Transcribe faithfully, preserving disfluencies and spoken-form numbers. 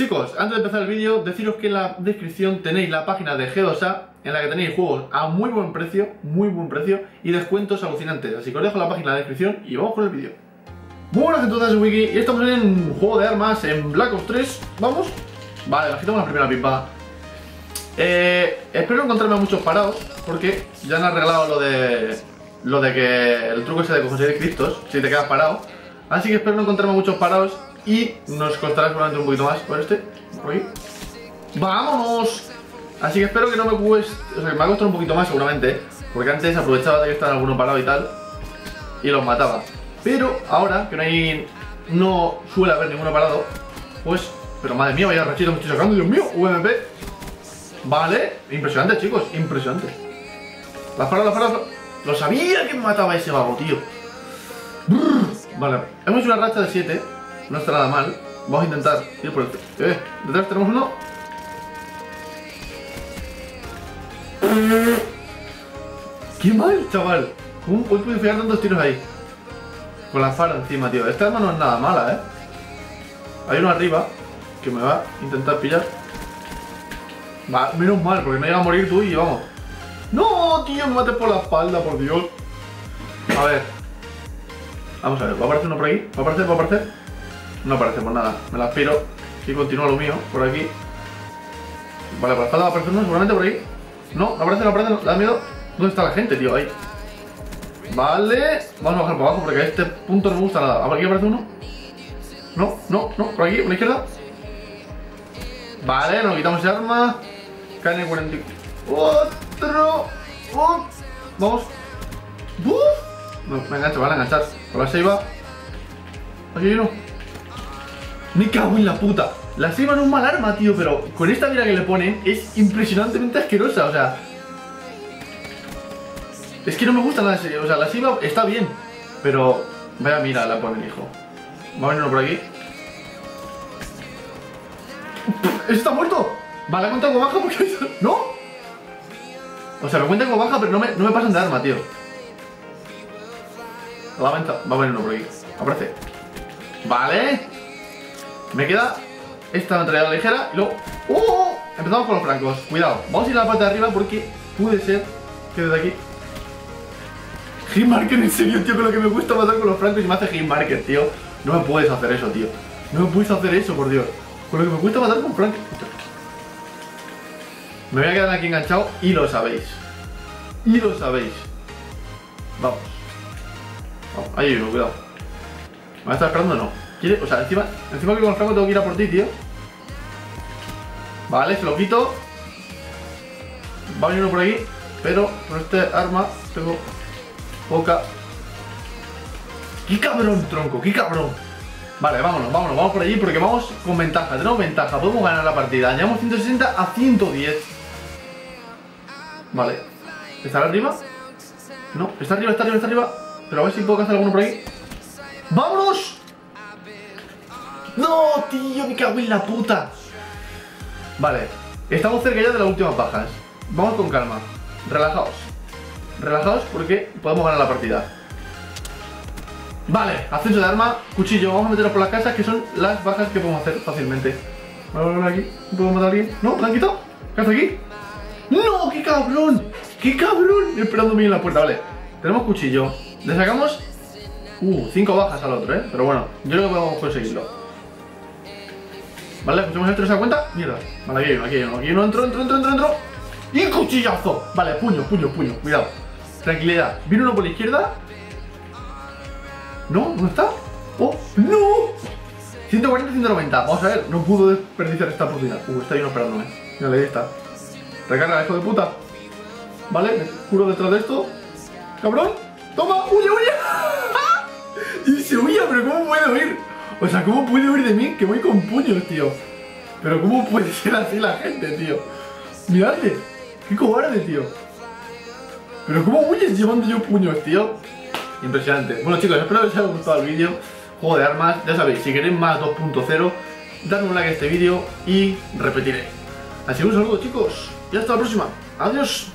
Chicos, antes de empezar el vídeo, deciros que en la descripción tenéis la página de G dos A, en la que tenéis juegos a muy buen precio, muy buen precio, y descuentos alucinantes. Así que os dejo la página en la descripción y vamos con el vídeo. Muy buenas a todas, Wiki, y estamos en un juego de armas en Black Ops tres. ¿Vamos? Vale, agitamos la primera pimpada. Eh, espero encontrarme a muchos parados, porque ya han arreglado lo de lo de que el truco ese de conseguir criptos, si te quedas parado. Así que espero no encontrarme a muchos parados y nos costará seguramente un poquito más por este, por aquí. ¡Vámonos! Así que espero que no me cueste, o sea, que me va a costar un poquito más seguramente, ¿eh? Porque antes aprovechaba de que estaban algunos parados y tal, y los mataba. Pero ahora, que no hay, no suele haber ninguno parado, pues, pero madre mía, vaya rachito me estoy sacando, Dios mío, V M P. Vale, impresionante, chicos, impresionante. Las paradas, las paradas, lo sabía que me mataba ese vago, tío. Brrr. Vale, hemos hecho una racha de siete, no está nada mal. Vamos a intentar ir por el... Eh, detrás tenemos uno. ¡Qué mal, chaval! ¿Cómo puedo pegar tantos tiros ahí? Con la fara encima, tío. Esta arma no es nada mala, ¿eh? Hay uno arriba que me va a intentar pillar. Va, menos mal, porque me llega a morir tú y vamos. ¡No, tío! Me mates por la espalda, por Dios. A ver. Vamos a ver, ¿va a aparecer uno por aquí? ¿Va a aparecer? ¿Va a aparecer? No aparece por nada. Me la aspiro y continúa lo mío, por aquí. Vale, por la espalda va a aparecer uno, seguramente por ahí. No, no aparece, no aparece, no. Da miedo. ¿Dónde está la gente, tío? Ahí. Vale. Vamos a bajar por abajo porque a este punto no me gusta nada. ¿Por aquí aparece uno? No, no, no. Por aquí, por la izquierda. Vale, nos quitamos ese arma. K N cuarenta y cuatro. Otro. ¡Oh! Vamos. ¡Buf! No, me engancho, me van a enganchar. Por la ceiba. Aquí hay uno. Me cago en la puta. La ceiba no es un mal arma, tío, pero con esta mira que le ponen es impresionantemente asquerosa, o sea. Es que no me gusta nada de serio, o sea, la ceiba está bien, pero vaya mira la ponen, hijo. Va a venir uno por aquí. ¡Está muerto! Vale, la cuenta como baja porque... ¡No! O sea, me cuenta como baja, pero no me, no me pasan de arma, tío. La venta. Va a venir uno por aquí. Aparece. Vale. Me queda esta mentalidad ligera y luego... ¡Oh! Empezamos con los francos. Cuidado. Vamos a ir a la parte de arriba porque puede ser que desde aquí... Hitmarker, en serio, tío, con lo que me gusta matar con los francos y me hace hitmarker, tío. No me puedes hacer eso, tío. No me puedes hacer eso, por Dios. Con lo que me gusta matar con francos. Me voy a quedar aquí enganchado y lo sabéis. Y lo sabéis. Vamos. Vamos. Ahí vivo, cuidado. ¿Me va a estar esperando o no? ¿Quiere? O sea, encima, encima que con los francos tengo que ir a por ti, tío. Vale, se lo quito. Va a venir uno por aquí. Pero con este arma tengo... Poca. ¡Qué cabrón, tronco! ¡Qué cabrón! Vale, vámonos, vámonos, vamos por allí porque vamos con ventaja, tenemos ventaja, podemos ganar la partida. Llevamos ciento sesenta a ciento diez. Vale. ¿Estará arriba? No, está arriba, está arriba, está arriba. Pero a ver si puedo cazar alguno por ahí. ¡Vámonos! ¡No, tío! ¡Me cago en la puta! Vale, estamos cerca ya de las últimas bajas. Vamos con calma, relajaos. Relajados porque podemos ganar la partida. Vale, acceso de arma, cuchillo. Vamos a meternos por las casas que son las bajas que podemos hacer fácilmente. Vamos a volver aquí. ¿Puedo matar a alguien? ¿No? ¿Me han quitado? ¿Qué hace aquí? ¡No! ¡Qué cabrón! ¡Qué cabrón! Esperándome en la puerta, vale. Tenemos cuchillo. Le sacamos... Uh, cinco bajas al otro, ¿eh? Pero bueno, yo creo que podemos conseguirlo. Vale, escuchamos esto, ¿no se da cuenta? Mierda. Vale, aquí hay uno, aquí hay uno. Aquí hay uno, entro, entro, entro, entro, entro. ¡Y cuchillazo! Vale, puño, puño, puño. Cuidado. Tranquilidad. Viene uno por la izquierda. ¿No? ¿Dónde está? ¡Oh! ¡No! ciento cuarenta, ciento noventa. Vamos a ver. No pudo desperdiciar esta oportunidad. Uh, está ahí uno esperándome. Mira, ahí está. Recarga, hijo de puta. Vale, me curo detrás de esto. ¡Cabrón! ¡Toma! ¡Huye, huye! Y se huía, pero ¿cómo puede huir? O sea, ¿cómo puede huir de mí? Que voy con puños, tío. Pero ¿cómo puede ser así la gente, tío? Miradle. ¡Qué cobarde, tío! Pero ¿cómo huyes llevando yo puños, tío? Impresionante. Bueno, chicos, espero que os haya gustado el vídeo. Juego de armas, ya sabéis, si queréis más dos punto cero, dadme un like a este vídeo y repetiré. Así que un saludo, chicos, y hasta la próxima. Adiós.